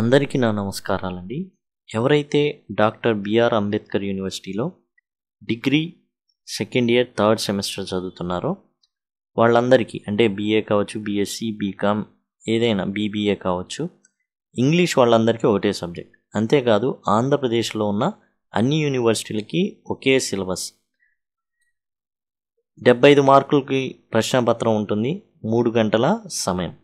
అందరికీ నా నమస్కారాలండి. ఎవరైతే డాక్టర్ బిఆర్ అంబేద్కర్ యూనివర్సిటీలో degree second year third semester చదువుతున్నారో వాళ్ళందరికీ, అంటే బీఏ కావచ్చు, బీఎస్సీ, బీకామ్, ఏదైనా బీబీఏ కావచ్చు, ఇంగ్లీష్ వాళ్ళందరికీ ఒకటే సబ్జెక్ట్. అంతేకాదు ఆంధ్రప్రదేశ్లో ఉన్న అన్ని యూనివర్సిటీలకి ఒకే సిలబస్. 75 మార్కులకి ప్రశ్నపత్రం ఉంటుంది, 3 గంటల సమయం.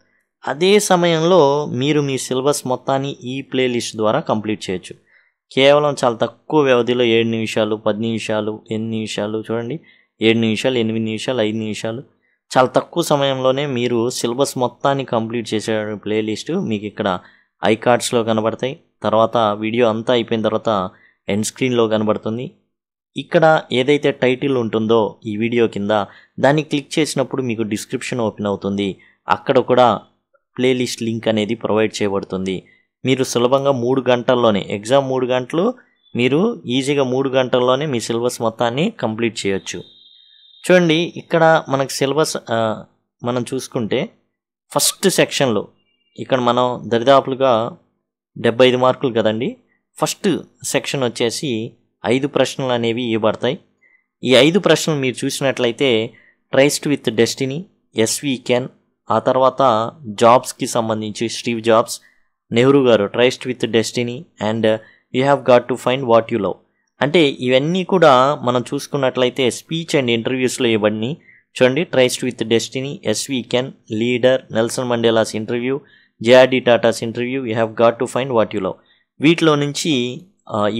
అదే సమయంలో మీరు మీ సిలబస్ మొత్తాన్ని ఈ ప్లేలిస్ట్ ద్వారా కంప్లీట్ చేయొచ్చు. కేవలం చాలా తక్కువ వ్యవధిలో 7 నిమిషాలు, 10 నిమిషాలు, 8 నిమిషాలు, చూడండి 7 నిమిషాలు, 8 నిమిషాలు, 5 నిమిషాలు, చాలా తక్కువ సమయంలోనే మీరు సిలబస్ మొత్తాన్ని కంప్లీట్ చేసే ప్లేలిస్టు మీకు ఇక్కడ ఐకార్డ్స్లో కనబడతాయి. తర్వాత వీడియో అంతా అయిపోయిన తర్వాత ఎండ్ స్క్రీన్లో కనబడుతుంది. ఇక్కడ ఏదైతే టైటిల్ ఉంటుందో ఈ వీడియో కింద, దాన్ని క్లిక్ చేసినప్పుడు మీకు డిస్క్రిప్షన్ ఓపెన్ అవుతుంది. అక్కడ కూడా ప్లేలిస్ట్ లింక్ అనేది ప్రొవైడ్ చేయబడుతుంది. మీరు సులభంగా 3 గంటల్లోనే, ఎగ్జామ్ 3 గంటలు, మీరు ఈజీగా 3 గంటల్లోనే మీ సిలబస్ మొత్తాన్ని కంప్లీట్ చేయొచ్చు. చూడండి ఇక్కడ మనకు సిలబస్ మనం చూసుకుంటే ఫస్ట్ సెక్షన్లో ఇక్కడ మనం దరిదాపులుగా 75 మార్కులు కదండి. ఫస్ట్ సెక్షన్ వచ్చేసి 5 ప్రశ్నలు అనేవి ఇవ్వబడతాయి. ఈ 5 ప్రశ్నలు మీరు చూసినట్లయితే tryst with destiny, yes we can, ఆ తర్వాత జాబ్స్కి సంబంధించి స్టీవ్ జాబ్స్, నెహ్రూ గారు, tryst with destiny and you have got to find what you love. అంటే ఇవన్నీ కూడా మనం చూసుకున్నట్లయితే స్పీచ్ అండ్ ఇంటర్వ్యూస్లో ఇవ్వబడినాయి. చూడండి tryst with destiny, yes we can, leader, Nelson Mandela's interview, JRD Tata's interview, you have got to find what you love. వీటిలో నుంచి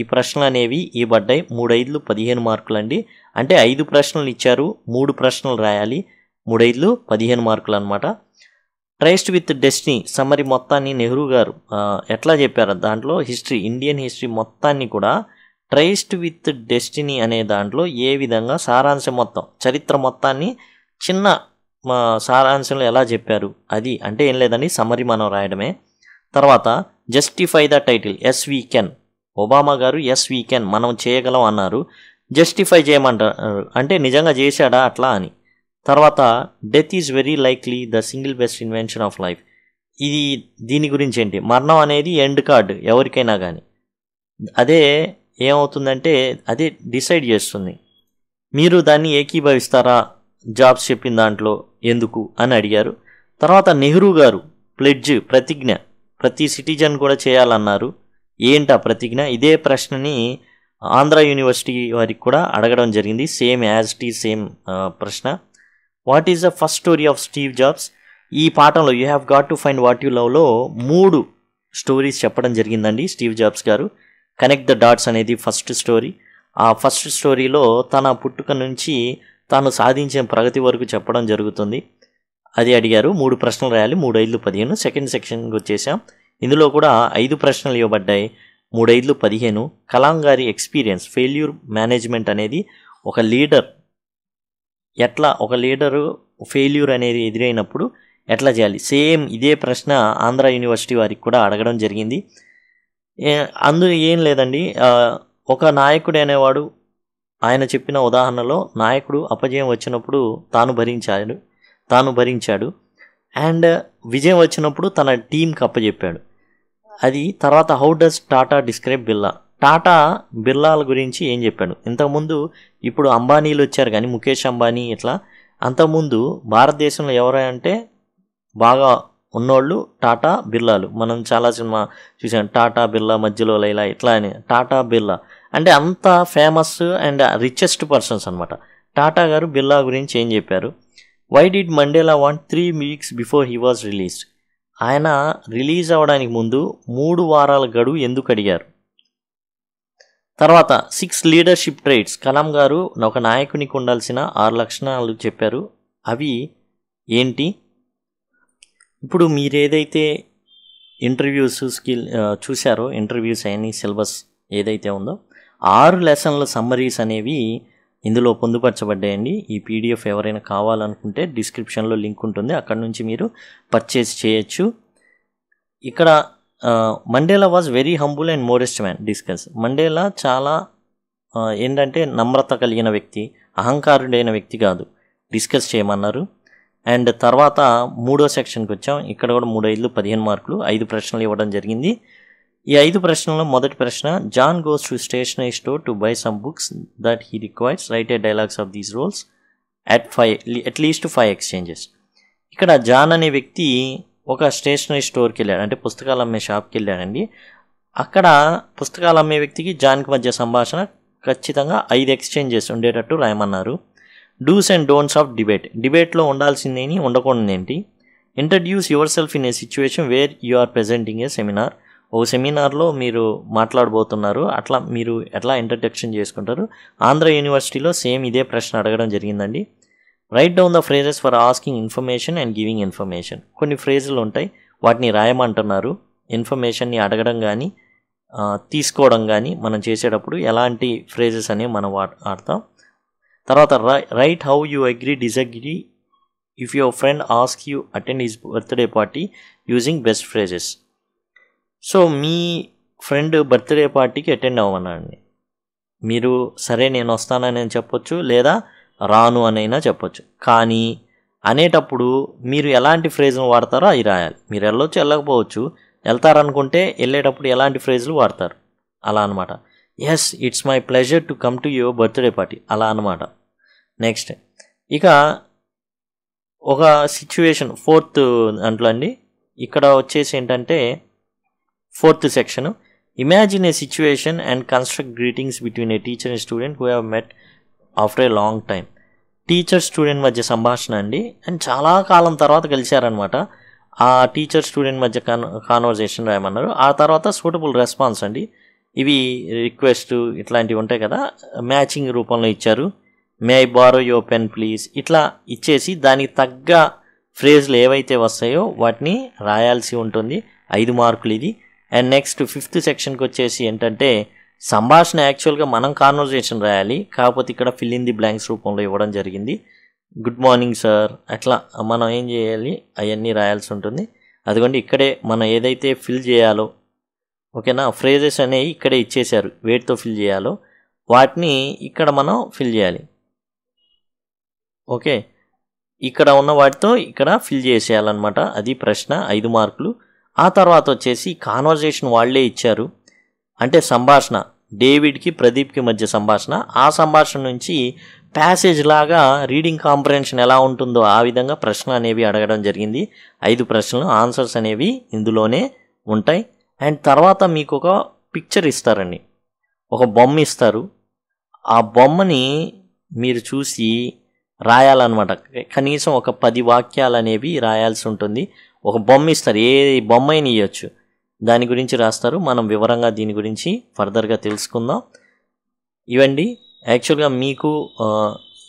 ఈ ప్రశ్నలు అనేవి ఇవ్వబడ్డాయి. 3 5 15 మార్కులు అండి. అంటే 5 ప్రశ్నలు ఇచ్చారు, 3 ప్రశ్నలు రాయాలి, 3 5 15 మార్కులు అనమాట. ట్రైస్ట్ విత్ డెస్టినీ సమ్మరీ మొత్తాన్ని నెహ్రూ గారు ఎట్లా చెప్పారు, దాంట్లో హిస్టరీ, ఇండియన్ హిస్టరీ మొత్తాన్ని కూడా ట్రైస్ట్ విత్ డెస్టినీ అనే దాంట్లో ఏ విధంగా సారాంశం మొత్తం, చరిత్ర మొత్తాన్ని చిన్న సారాంశంలో ఎలా చెప్పారు, అది అంటే ఏం లేదని సమ్మరీ మనం రాయడమే. తర్వాత justify the title, yes we can, Obama garu yes we can, మనం చేయగలం అన్నారు, జస్టిఫై చేయమంటారు అంటే నిజంగా చేశాడా అట్లా అని. తర్వాత death is very likely the single best invention of life, ఇది దీని గురించి ఏంటి, మరణం అనేది ఎండ్ కార్డ్ ఎవరికైనా కానీ, అదే ఏమవుతుందంటే అదే డిసైడ్ చేస్తుంది. మీరు దాన్ని ఏకీభవిస్తారా జాబ్స్ చెప్పిన దాంట్లో ఎందుకు అని అడిగారు. తర్వాత నెహ్రూ గారు ప్లెడ్జ్, ప్రతిజ్ఞ, ప్రతి సిటిజన్ కూడా చేయాలన్నారు, ఏంటా ప్రతిజ్ఞ. ఇదే ప్రశ్నని ఆంధ్ర యూనివర్సిటీ వారికి కూడా అడగడం జరిగింది, same as it is same ప్రశ్న. What is the first story of Steve Jobs, ఈ పాఠంలో you have got to find what you లవ్లో 3 స్టోరీస్ చెప్పడం జరిగిందండి స్టీవ్ జాబ్స్ గారు. కనెక్ట్ ద డాట్స్ అనేది ఫస్ట్ స్టోరీ. ఆ ఫస్ట్ స్టోరీలో తన పుట్టుక నుంచి తాను సాధించిన ప్రగతి వరకు చెప్పడం జరుగుతుంది, అది అడిగారు. 3 ప్రశ్నలు రాయాలి, 3 5 15. సెకండ్ సెక్షన్కి వచ్చేసాం. ఇందులో కూడా 5 ప్రశ్నలు ఇవ్వబడ్డాయి, 3 5 15. కలాం గారి ఎక్స్పీరియన్స్, ఫెయిల్యూర్ మేనేజ్మెంట్ అనేది, ఒక లీడర్ ఎట్లా, ఒక లీడరు ఫెయిల్యూర్ అనేది ఎదురైనప్పుడు ఎట్లా చేయాలి. సేమ్ ఇదే ప్రశ్న ఆంధ్ర యూనివర్సిటీ వారికి కూడా అడగడం జరిగింది. అందులో ఏం లేదండి, ఒక నాయకుడు అనేవాడు, ఆయన చెప్పిన ఉదాహరణలో నాయకుడు అపజయం వచ్చినప్పుడు తాను భరించాడు అండ్ విజయం వచ్చినప్పుడు తన టీంకి అప్పచెప్పాడు, అది. తర్వాత how does Tata describe Birla, Tata బిర్లాల గురించి ఏం చెప్పాడు. ఇంతకుముందు ఇప్పుడు అంబానీలు వచ్చారు కానీ ముకేష్ అంబానీ ఇట్లా, అంతకుముందు భారతదేశంలో ఎవరంటే బాగా ఉన్నోళ్ళు టాటా బిర్లాలు, మనం చాలా సినిమా చూసాం, టాటా బిర్లా మధ్యలో లైలా ఇట్లా అని. టాటా బిర్లా అంటే అంత ఫేమస్ అండ్ రిచెస్ట్ పర్సన్స్ అనమాట. టాటా గారు బిర్లా గురించి ఏం చెప్పారు. Why did Mandela want 3 weeks before he was released, ఆయన రిలీజ్ అవ్వడానికి ముందు 3 వారాల గడువు ఎందుకు అడిగారు. తర్వాత 6 లీడర్షిప్ ట్రైట్స్, కలాం గారు ఒక నాయకునికి ఉండాల్సిన 6 లక్షణాలు చెప్పారు, అవి ఏంటి. ఇప్పుడు మీరేదైతే ఇంటర్వ్యూస్ స్కిల్ చూశారో, ఇంటర్వ్యూస్ అయిన సిలబస్ ఏదైతే ఉందో 6 లెసన్ల సమ్మరీస్ అనేవి ఇందులో పొందుపరచబడ్డాయండి. ఈ పీడిఎఫ్ ఎవరైనా కావాలనుకుంటే డిస్క్రిప్షన్లో లింక్ ఉంటుంది, అక్కడ నుంచి మీరు పర్చేస్ చేయొచ్చు. ఇక్కడ Mandela was very humble and modest man discuss, Mandela చాలా ఏంటంటే నమ్రత కలిగిన వ్యక్తి, అహంకారుడైన వ్యక్తి కాదు డిస్కస్ చేయమన్నారు. అండ్ తర్వాత 3వ సెక్షన్కి వచ్చాం. ఇక్కడ కూడా 3 5 15 మార్కులు, 5 ప్రశ్నలు ఇవ్వడం జరిగింది. ఈ 5 ప్రశ్నల్లో మొదటి ప్రశ్న, John goes to stationery store to buy some books that he requires, right a dialogues of these roles at least 5 exchanges. ఇక్కడ జాన్ అనే వ్యక్తి ఒక స్టేషనరీ స్టోర్కి వెళ్ళాడు, అంటే పుస్తకాలు అమ్మే షాప్కి వెళ్ళాడండి. అక్కడ పుస్తకాలు అమ్మే వ్యక్తికి జాన్కి మధ్య సంభాషణ ఖచ్చితంగా 5 ఎక్స్చేంజెస్ ఉండేటట్టు రాయమన్నారు. Dos and don'ts of debate, డిబేట్లో ఉండాల్సిందేని ఉండకూడదేంటి. Introduce yourself in a situation where you are presenting a seminar, ఓ సెమినార్లో మీరు మాట్లాడబోతున్నారు, అట్లా మీరు ఎట్లా ఇంట్రడక్షన్ చేసుకుంటారు. ఆంధ్ర యూనివర్సిటీలో సేమ్ ఇదే ప్రశ్న అడగడం జరిగిందండి. Write down the phrases for asking information and giving information. కొన్ని ఫ్రేజులు ఉంటాయి, వాటిని రాయమంటున్నారు. ఇన్ఫర్మేషన్ని అడగడం కానీ తీసుకోవడం కానీ మనం చేసేటప్పుడు ఎలాంటి ఫ్రేజెస్ అనేవి మనం వాడతాం. తర్వాత write how you agree disagree if your friend ask you attend his birthday party using best phrases. So మీ ఫ్రెండ్ బర్త్డే పార్టీకి అటెండ్ అవ్వమనండి, మీరు సరే నేను వస్తానని చెప్పొచ్చు, లేదా రాను అనైనా చెప్పొచ్చు. కానీ అనేటప్పుడు మీరు ఎలాంటి ఫ్రేజ్లు వాడతారో అవి రాయాలి. మీరు వెళ్ళొచ్చు, వెళ్ళకపోవచ్చు, వెళ్తారనుకుంటే వెళ్ళేటప్పుడు ఎలాంటి ఫ్రేజ్లు వాడతారు అలా అనమాట. Yes it's my pleasure to come to your birthday party అలా అనమాట. నెక్స్ట్ ఇక ఒక సిచ్యువేషన్ 4th దాంట్లో అండి. ఇక్కడ వచ్చేసి ఏంటంటే 4th section, imagine a situation and construct greetings between a teacher and student who have met after a long time. Teacher student మధ్య సంభాషణ అండి, అండ్ చాలా కాలం తర్వాత కలిశారనమాట. ఆ టీచర్ స్టూడెంట్ మధ్య కాన్వర్జేషన్ రాయమన్నారు. ఆ తర్వాత సూటబుల్ రెస్పాన్స్ అండి, ఇవి రిక్వెస్ట్ ఇట్లాంటివి ఉంటాయి కదా, మ్యాచింగ్ రూపంలో ఇచ్చారు. May I borrow your pen please ఇట్లా ఇచ్చేసి దానికి తగ్గ ఫ్రేజ్లు ఏవైతే వస్తాయో వాటిని రాయాల్సి ఉంటుంది. 5 మార్కులు ఇది. అండ్ నెక్స్ట్ 5th సెక్షన్కి వచ్చేసి ఏంటంటే సంభాషణ యాక్చువల్గా మనం కాన్వర్జేషన్ రాయాలి, కాకపోతే ఇక్కడ ఫిల్ ఇన్ ది బ్లాంక్స్ రూపంలో ఇవ్వడం జరిగింది. గుడ్ మార్నింగ్ సార్ అట్లా మనం ఏం చేయాలి అవన్నీ రాయాల్సి ఉంటుంది. అదిగోండి ఇక్కడే మనం ఏదైతే ఫిల్ చేయాలో, ఓకేనా, ఫ్రేజెస్ అనేవి ఇక్కడే ఇచ్చేశారు, వేటితో ఫిల్ చేయాలో వాటిని ఇక్కడ మనం ఫిల్ చేయాలి. ఓకే, ఇక్కడ ఉన్న వాటితో ఇక్కడ ఫిల్ చేసేయాలన్నమాట. అది ప్రశ్న 5 మార్కులు. ఆ తర్వాత వచ్చేసి కాన్వర్జేషన్ వాళ్ళే ఇచ్చారు, అంటే సంభాషణ డేవిడ్కి ప్రదీప్కి మధ్య సంభాషణ. ఆ సంభాషణ నుంచి ప్యాసేజ్ లాగా రీడింగ్ కాంప్రహెన్షన్ ఎలా ఉంటుందో ఆ విధంగా ప్రశ్న అనేవి అడగడం జరిగింది. 5 ప్రశ్నలు, ఆన్సర్స్ అనేవి ఇందులోనే ఉంటాయి. అండ్ తర్వాత మీకు ఒక పిక్చర్ ఇస్తారండి, ఒక బొమ్మ ఇస్తారు. ఆ బొమ్మని మీరు చూసి రాయాలన్నమాట. కనీసం ఒక 10 వాక్యాలు అనేవి రాయాల్సి ఉంటుంది. ఒక బొమ్మ ఇస్తారు, ఏ బొమ్మ అయినా ఇవ్వచ్చు, దాని గురించి రాస్తారు. మనం వివరంగా దీని గురించి ఫర్దర్గా తెలుసుకుందాం. ఇవండి యాక్చువల్గా మీకు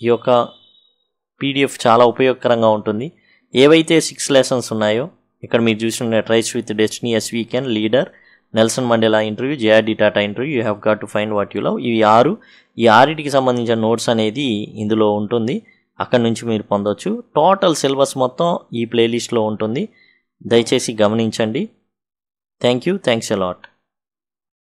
ఈ యొక్క పీడిఎఫ్ చాలా ఉపయోగకరంగా ఉంటుంది. ఏవైతే 6 లెసన్స్ ఉన్నాయో ఇక్కడ మీరు చూసిన tryst with destiny, yes we can, leader, Nelson Mandela interview, JRD Tata interview, you have got to find what you love, ఇవి 6. ఈ 6టికి సంబంధించిన నోట్స్ అనేది ఇందులో ఉంటుంది, అక్కడి నుంచి మీరు పొందవచ్చు. టోటల్ సిలబస్ మొత్తం ఈ ప్లేలిస్ట్లో ఉంటుంది, దయచేసి గమనించండి. Thank you, thanks a lot.